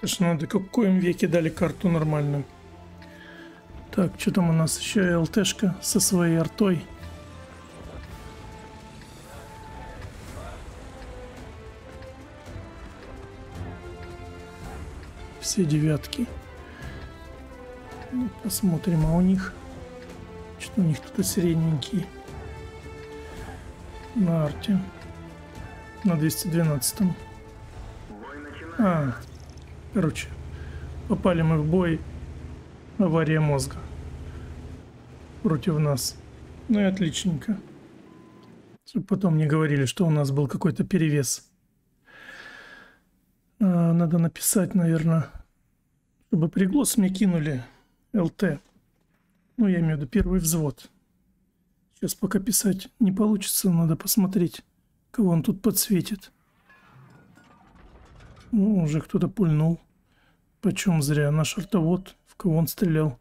Слушай, ну да какой им веке дали карту нормальную. Так, что там у нас еще? ЛТшка со своей артой. Все девятки. Посмотрим, а у них... Что-то у них кто-то средненький. На арте. На 212-м. А, короче, попали мы в бой. Авария мозга. Против нас. Ну и отличненько. Чтобы потом не говорили, что у нас был какой-то перевес. Надо написать, наверное, чтобы приглас мне кинули ЛТ. Ну, я имею в виду первый взвод. Сейчас пока писать не получится, надо посмотреть, кого он тут подсветит. Ну, уже кто-то пульнул. Почем зря. Наш артовод, в кого он стрелял.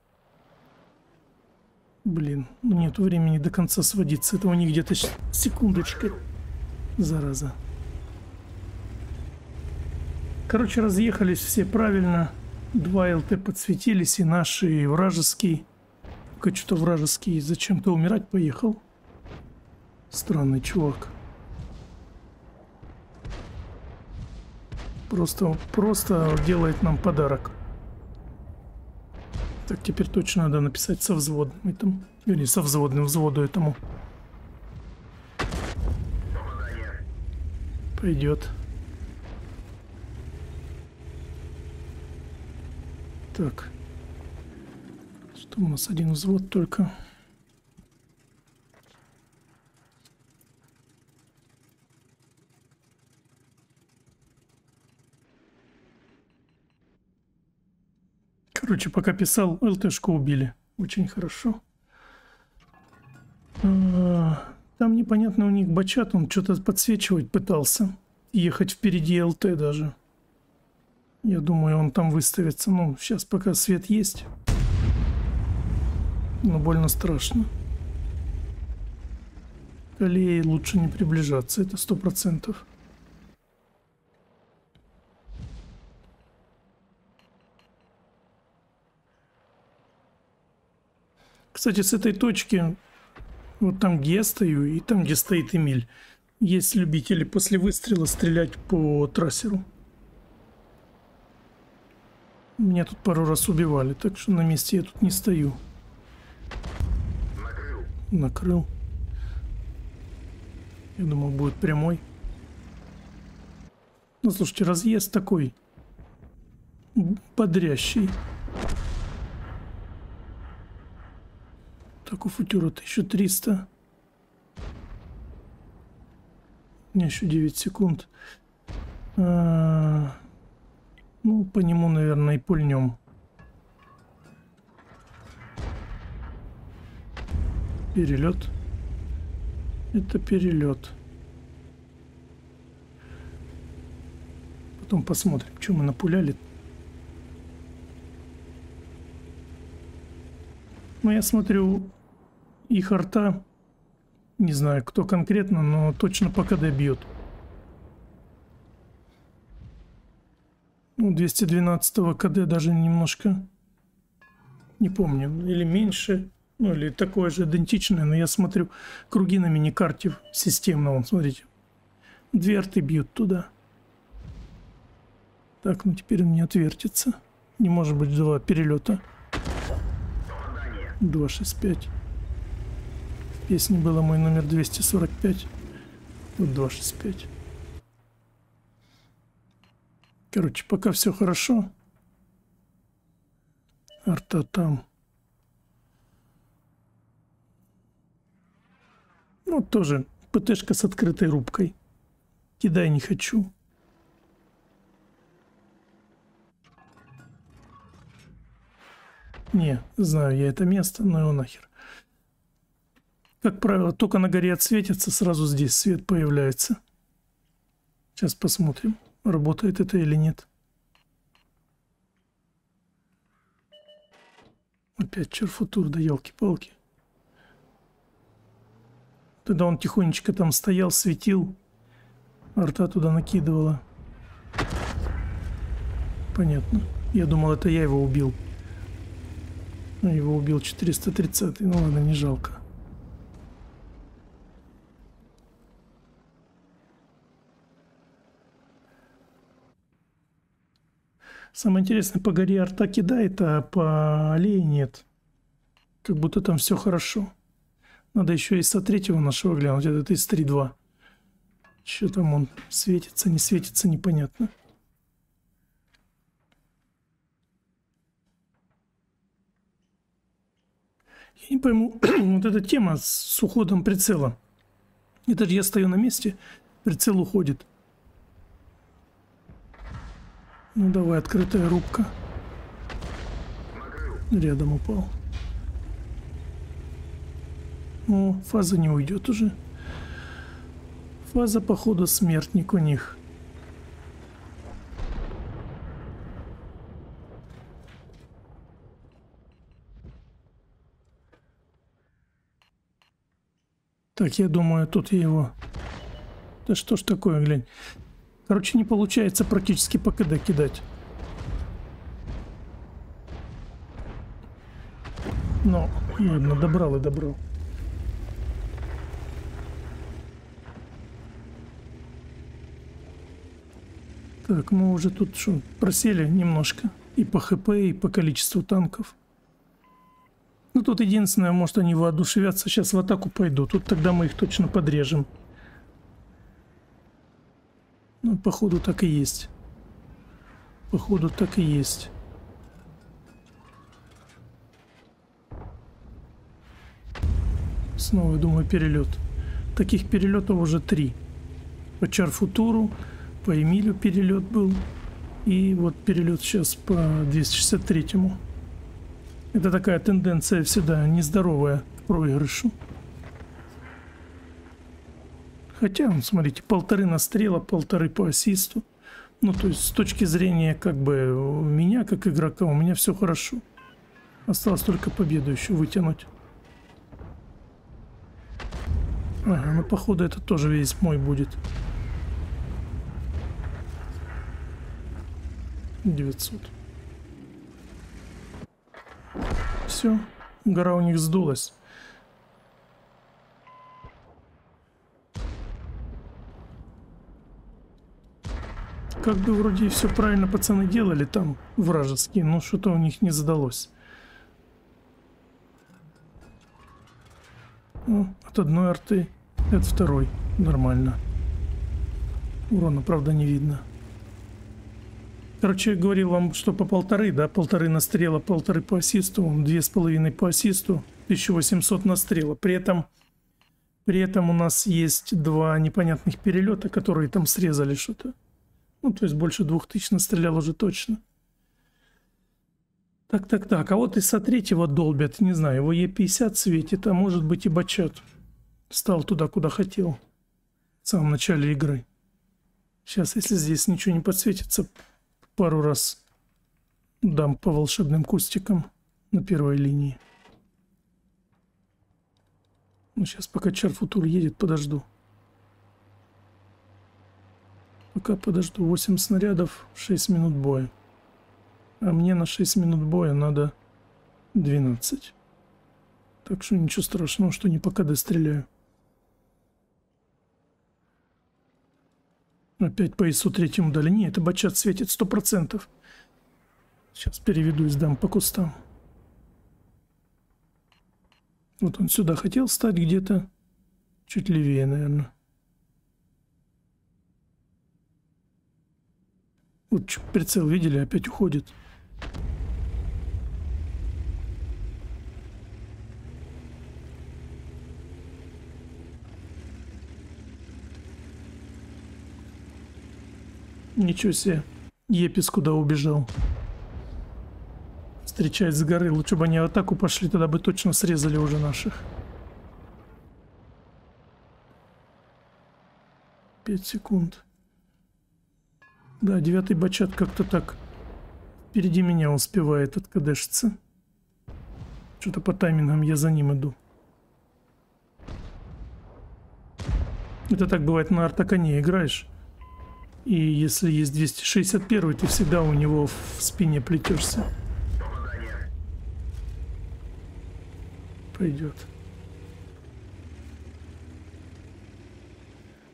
Блин, нет времени до конца сводиться. Это у них где-то секундочка. Зараза. Короче, разъехались все правильно. Два ЛТ подсветились, и наш, и вражеский. Только что-то вражеский зачем-то умирать поехал. Странный чувак. Просто делает нам подарок. Так, теперь точно надо написать со взводным этому. Или со взводным взводу этому. Пойдет. Так. Что у нас? Один взвод только. Короче, пока писал, ЛТшку убили. Очень хорошо. Там непонятно у них бачат, он что-то подсвечивать пытался. Ехать впереди ЛТ даже. Я думаю, он там выставится. Ну, сейчас пока свет есть. Но больно страшно. К аллее лучше не приближаться, это 100%. Кстати, с этой точки, вот там, где я стою, и там, где стоит Эмиль, есть любители после выстрела стрелять по трассеру. Меня тут пару раз убивали, так что на месте я тут не стою. Накрыл. Я думал, будет прямой. Ну, слушайте, разъезд такой бодрящий. Так, у футюра 1300. У меня еще 9 секунд. Ну, по нему, наверное, и пульнем. Перелет. Это перелет. Потом посмотрим, что мы напуляли. Ну, я смотрю... Их арта, не знаю, кто конкретно, но точно по КД бьет. Ну, 212-го КД даже немножко, не помню, или меньше, ну, или такое же идентичное, но я смотрю, круги на миникарте системно, вон, смотрите. Две арты бьют туда. Так, ну теперь он не отвертится. Не может быть два перелета. 265. Песня была мой номер 245. Тут 265. Короче, пока все хорошо. Арта там. Ну, тоже ПТшка с открытой рубкой. Кидай не хочу. Не, знаю я это место, но его нахер. Как правило, только на горе отсветится, сразу здесь свет появляется. Сейчас посмотрим, работает это или нет. Опять Char Futur, да елки-палки. Тогда он тихонечко там стоял, светил. Арта туда накидывала. Понятно. Я думал, это я его убил. Ну, его убил 430-й. Ну ладно, не жалко. Самое интересное, по горе арта кидает, а по аллее нет. Как будто там все хорошо. Надо еще ИС-3 нашего глянуть. Это ИС-3-2. Что там он? Светится, не светится, непонятно. Я не пойму, вот эта тема с уходом прицела. Это же я стою на месте, прицел уходит. Ну давай, открытая рубка. Рядом упал. О, фаза не уйдет уже. Фаза, походу, смертник у них. Так, я думаю, тут я его... Да что ж такое, глянь. Короче, не получается практически по КД кидать. Но, ладно, добрал и добрал. Так, мы уже тут что, просели немножко. И по ХП, и по количеству танков. Ну, тут единственное, может, они воодушевятся. Сейчас в атаку пойдут. Тут тогда мы их точно подрежем. Ну, походу, так и есть. Походу, так и есть. Снова, думаю, перелет. Таких перелетов уже 3. По Char Futur, по Эмилю перелет был. И вот перелет сейчас по 263-му. Это такая тенденция всегда нездоровая к проигрышу. Хотя, вот, смотрите, 1,5 настрела, 1,5 по ассисту. Ну, то есть, с точки зрения, как бы, меня, как игрока, у меня все хорошо. Осталось только победу еще вытянуть. Ага, ну, походу, это тоже весь мой будет. 900. Все, гора у них сдулась. Как бы вроде все правильно пацаны делали там, вражеские, но что-то у них не задалось. Ну, от одной арты, от второй. Нормально. Урона, правда, не видно. Короче, я говорил вам, что по 1,5, да, 1,5 настрела, 1,5 по ассисту, 2,5 по ассисту, 1800 настрела. При этом у нас есть 2 непонятных перелета, которые там срезали что-то. Ну, то есть больше 2000 настрелял уже точно. Так. А вот и со 3-го долбят. Не знаю, его Е50 светит, а может быть и бачат. Стал туда, куда хотел. В самом начале игры. Сейчас, если здесь ничего не подсветится, пару раз дам по волшебным кустикам на первой линии. Ну, сейчас пока Char Futur едет, подожду. Пока подожду. 8 снарядов, 6 минут боя. А мне на 6 минут боя надо 12. Так что ничего страшного, что не по КД стреляю. Опять по ИСу-3 дали. Не, это бачат светит 100%. Сейчас переведу и сдам по кустам. Вот он сюда хотел стать где-то. Чуть левее, наверное. Вот прицел видели, опять уходит. Ничего себе. Епис куда убежал. Встречаясь с горы. Лучше бы они в атаку пошли, тогда бы точно срезали уже наших. 5 секунд. Да, 9-й бачат как-то так впереди меня успевает от КДшца. Что-то по таймингам я за ним иду. Это так бывает, на Артаконе играешь. И если есть 261, ты всегда у него в спине плетешься. Пойдет.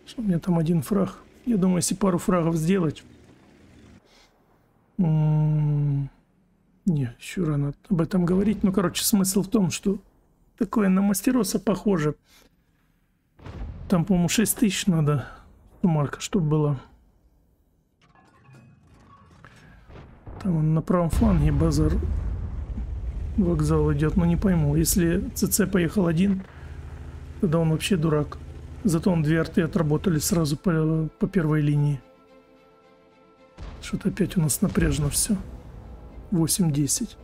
Что у меня там один фраг? Я думаю, если пару фрагов сделать... Не, еще рано об этом говорить. Ну, короче, смысл в том, что такое на мастероса похоже. Там, по-моему, 6000 надо, марка, чтобы было. Там он на правом фланге базар, вокзал идет, но не пойму. Если ЦЦ поехал один, тогда он вообще дурак. Зато он две арты отработали сразу по первой линии. Что-то опять у нас напряжно все. 8-10.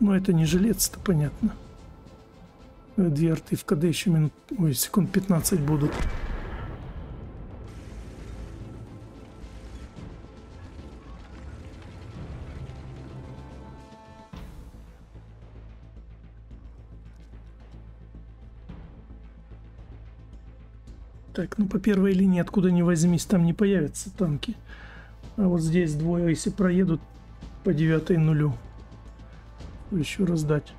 Но это не жилец-то, понятно. Две арты в КД еще минут... Ой, секунд 15 будут. Так, ну по первой линии, откуда ни возьмись, там не появятся танки. А вот здесь двое, если проедут по 9 нулю. Еще раздать.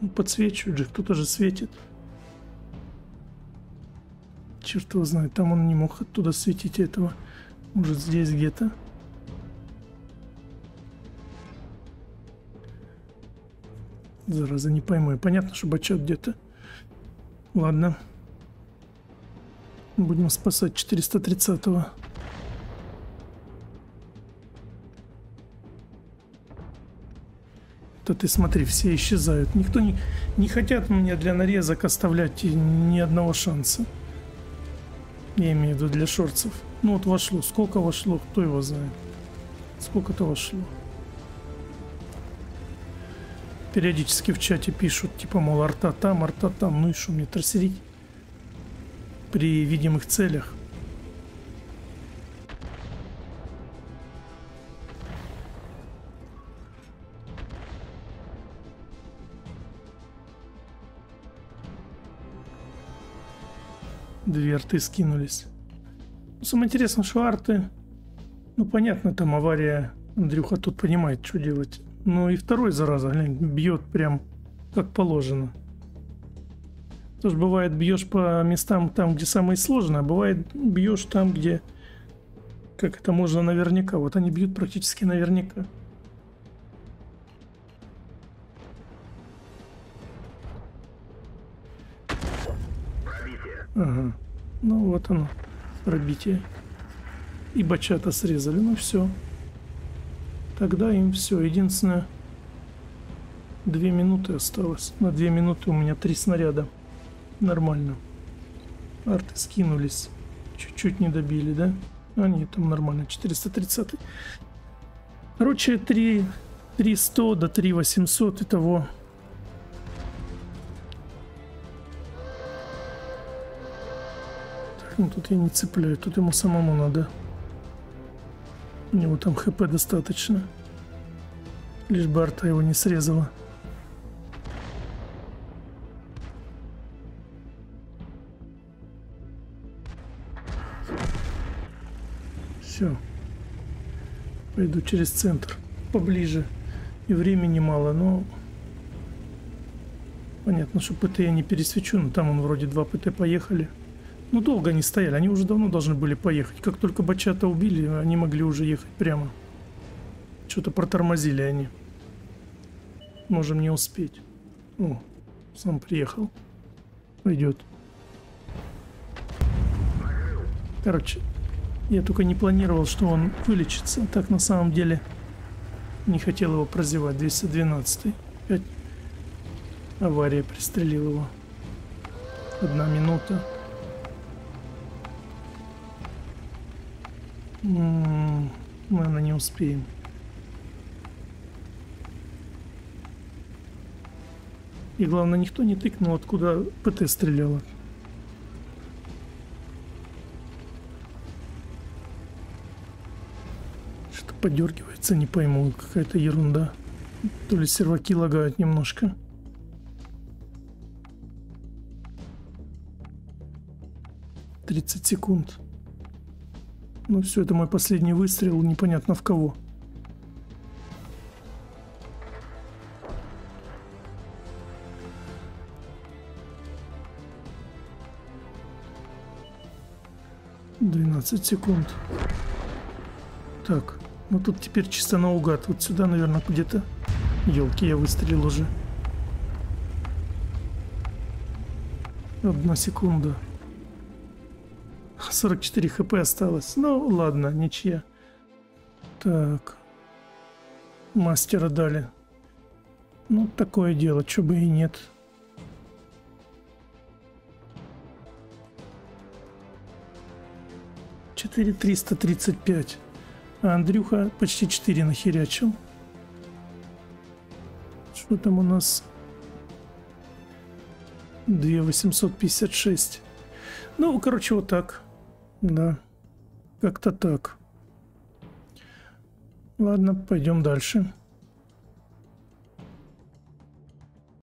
Ну, подсвечивают же, кто-то же светит. Черт его знает, там он не мог оттуда светить этого. Может, здесь где-то. Зараза, не пойму. Понятно, что бачат где-то. Ладно. Будем спасать 430-го. Да ты смотри, все исчезают. Никто не хотят меня для нарезок оставлять ни одного шанса. Я имею в виду для шорцев. Ну вот вошло. Сколько вошло, кто его знает. Сколько-то вошло. Периодически в чате пишут, типа, мол, арта там, ну и что мне трассерить при видимых целях. Две арты скинулись. Ну, самое интересное, что арты, ну понятно, там авария, Андрюха тут понимает, что делать. Ну и второй, зараза, глянь, бьет прям как положено. Тоже бывает, бьешь по местам там, где самое сложное, а бывает, бьешь там, где как это можно наверняка. Вот они бьют практически наверняка. Ага. Ну вот оно, пробитие. И бачата срезали, ну все. Тогда им все. Единственное, 2 минуты осталось. На 2 минуты у меня 3 снаряда. Нормально. Арты скинулись. Чуть-чуть не добили, да? Они там нормально. 430. Короче, 3100 до 3800. Итого. Так, ну тут я не цепляю. Тут ему самому надо. У него там хп достаточно. Лишь бы арта его не срезала. Все. Пойду через центр. Поближе. И времени мало, но... Понятно, что ПТ я не пересвечу, но там он вроде 2 ПТ поехали. Ну, долго они стояли, они уже давно должны были поехать. Как только бачата убили, они могли уже ехать прямо. Что-то протормозили они. Можем не успеть. О, сам приехал. Пойдет. Короче, я только не планировал, что он вылечится. Так на самом деле не хотел его прозевать. 212-й. Опять авария пристрелила его. 1 минута. Наверное, не успеем. И главное, никто не тыкнул, откуда ПТ стреляла. Что-то подергивается, не пойму, какая-то ерунда. То ли серваки лагают немножко. 30 секунд. Ну все, это мой последний выстрел, непонятно в кого. Секунд. Так, ну тут теперь чисто наугад. Вот сюда, наверное, где-то. Елки, я выстрелил уже. 1 секунда. 44 хп осталось. Ну ладно, ничья. Так. Мастера дали. Ну такое дело, чё бы и нет. Или 335, а Андрюха почти 4 нахерячил. Что там у нас? 2856. Ну короче, вот так, да, как-то так. Ладно, пойдем дальше.